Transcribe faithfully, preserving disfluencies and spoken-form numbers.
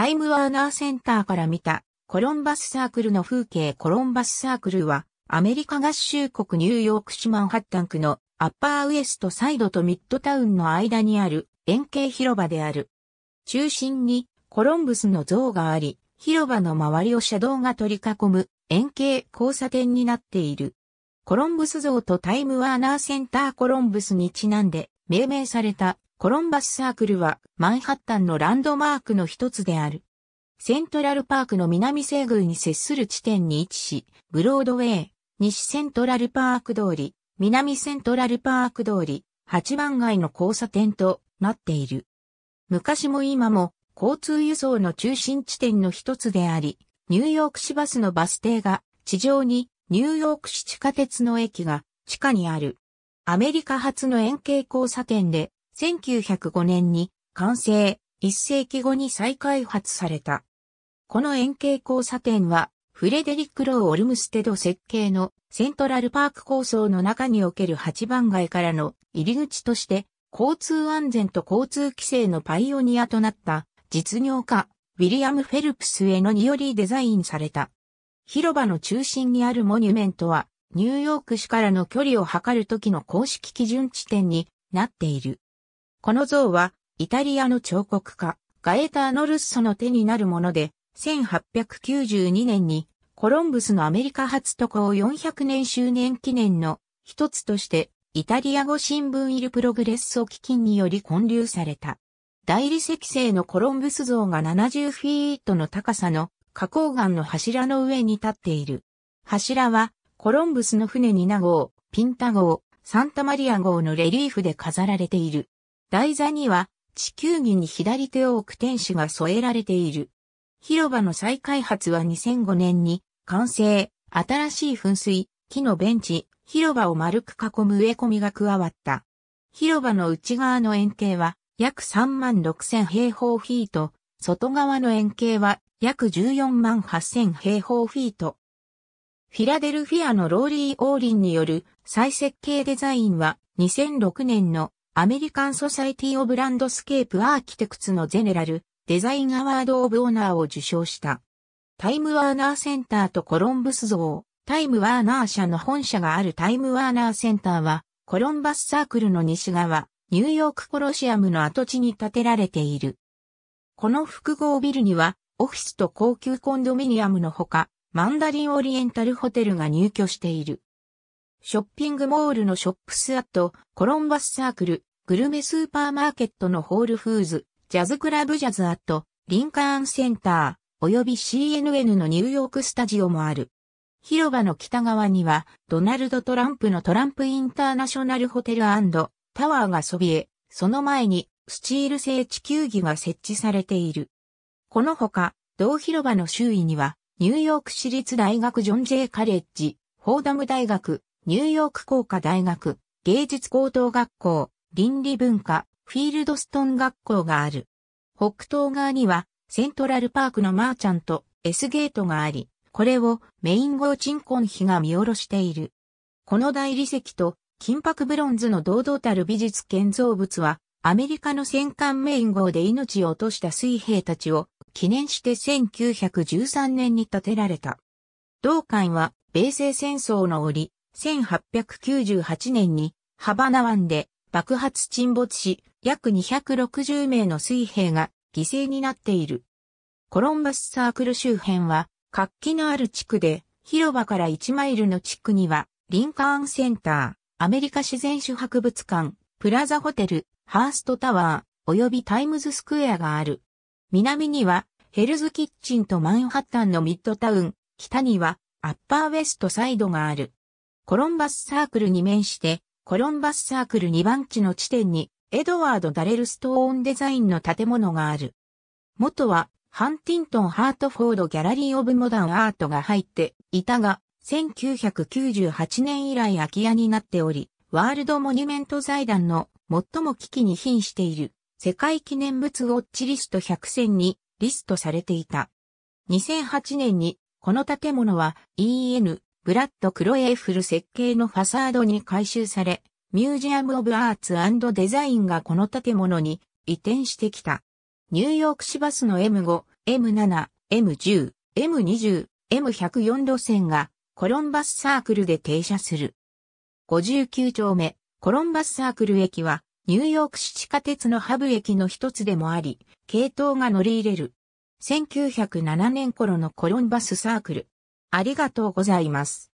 タイムワーナーセンターから見たコロンバスサークルの風景。コロンバスサークルはアメリカ合衆国ニューヨーク市マンハッタン区のアッパーウエストサイドとミッドタウンの間にある円形広場である。中心にコロンブスの像があり、広場の周りを車道が取り囲む円形交差点になっている。コロンブス像とタイムワーナーセンターコロンブスにちなんで命名されたコロンバスサークルはマンハッタンのランドマークの一つである。セントラルパークの南西隅に接する地点に位置し、ブロードウェイ、西セントラルパーク通り、南セントラルパーク通り、はちばんがいの交差点となっている。昔も今も交通輸送の中心地点の一つであり、ニューヨーク市バスのバス停が地上に、ニューヨーク市地下鉄の駅が地下にある。アメリカ初の円形交差点で、せんきゅうひゃくごねんに完成、一世紀後に再開発された。この円形交差点は、フレデリック・ロー・オルムステド設計のセントラルパーク構想の中におけるはちばんがいからの入り口として、交通安全と交通規制のパイオニアとなった実業家、ウィリアム・フェルプスへのによりデザインされた。広場の中心にあるモニュメントは、ニューヨーク市からの距離を測る時の公式基準地点になっている。この像は、イタリアの彫刻家、ガエターノ・ルッソの手になるもので、せんはっぴゃくきゅうじゅうにねんに、コロンブスのアメリカ初渡航よんひゃくねん周年記念の一つとして、イタリア語新聞イルプログレッソ基金により建立された。大理石製のコロンブス像がななじゅうフィートの高さの花崗岩の柱の上に立っている。柱は、コロンブスの船ニナごう、ピンタ号、サンタマリア号のレリーフで飾られている。台座には地球儀に左手を置く天使が添えられている。広場の再開発はにせんごねんに完成、新しい噴水、木のベンチ、広場を丸く囲む植え込みが加わった。広場の内側の円形は約さんまんろくせんへいほうフィート、外側の円形は約じゅうよんまんはっせんへいほうフィート。フィラデルフィアのローリー・オーリンによる再設計デザインはにせんろくねんのアメリカン・ソサイティ・オブ・ランドスケープ・アーキテクツのゼネラル・デザイン・アワード・オブ・オナーを受賞した。タイムワーナーセンターとコロンブス像、タイムワーナー社の本社があるタイムワーナーセンターは、コロンバスサークルの西側、ニューヨークコロシアムの跡地に建てられている。この複合ビルには、オフィスと高級コンドミニアムのほか、マンダリン・オリエンタルホテルが入居している。ショッピングモールのショップスアット、コロンバスサークル、グルメスーパーマーケットのホールフーズ、ジャズクラブジャズアット、リンカーンセンター、および シーエヌエヌ のニューヨークスタジオもある。広場の北側には、ドナルド・トランプのトランプインターナショナルホテル&タワーがそびえ、その前にスチール製地球儀が設置されている。このほか、同広場の周囲には、ニューヨーク市立大学ジョン・ジェイ・カレッジ、フォーダム大学、ニューヨーク工科大学、芸術高等学校、倫理文化、フィールドストン学校がある。北東側には、セントラルパークのマーチャント、Sゲートがあり、これをメイン号鎮魂碑が見下ろしている。この大理石と金箔ブロンズの堂々たる美術建造物は、アメリカの戦艦メイン号で命を落とした水兵たちを記念してせんきゅうひゃくじゅうさんねんに建てられた。同館は、米西戦争の折、せんはっぴゃくきゅうじゅうはちねんにハバナ湾で、爆発沈没し、約にひゃくろくじゅうめいの水兵が犠牲になっている。コロンバスサークル周辺は活気のある地区で、広場からいちマイルの地区には、リンカーンセンター、アメリカ自然史博物館、プラザホテル、ハーストタワー、およびタイムズスクエアがある。南には、ヘルズキッチンとマンハッタンのミッドタウン、北には、アッパーウェストサイドがある。コロンバスサークルに面して、コロンバスサークルにばんちの地点に、エドワード・ダレルストーンデザインの建物がある。元は、ハンティントン・ハートフォード・ギャラリー・オブ・モダン・アートが入っていたが、せんきゅうひゃくきゅうじゅうはちねん以来空き家になっており、ワールド・モニュメント財団の最も危機に瀕している、世界記念物ウォッチリストひゃくせんにリストされていた。にせんはちねんに、この建物は イーエヌ、ブラッド・クロエーフル設計のファサードに改修され、ミュージアム・オブ・アーツ&デザインがこの建物に移転してきた。ニューヨーク市バスの エムご、エムなな、エムじゅう、エムにじゅう、エムひゃくよん 路線がコロンバスサークルで停車する。ごじゅうきゅう丁目、コロンバスサークル駅はニューヨーク市地下鉄のハブ駅の一つでもあり、系統が乗り入れる。せんきゅうひゃくななねん頃のコロンバスサークル。ありがとうございます。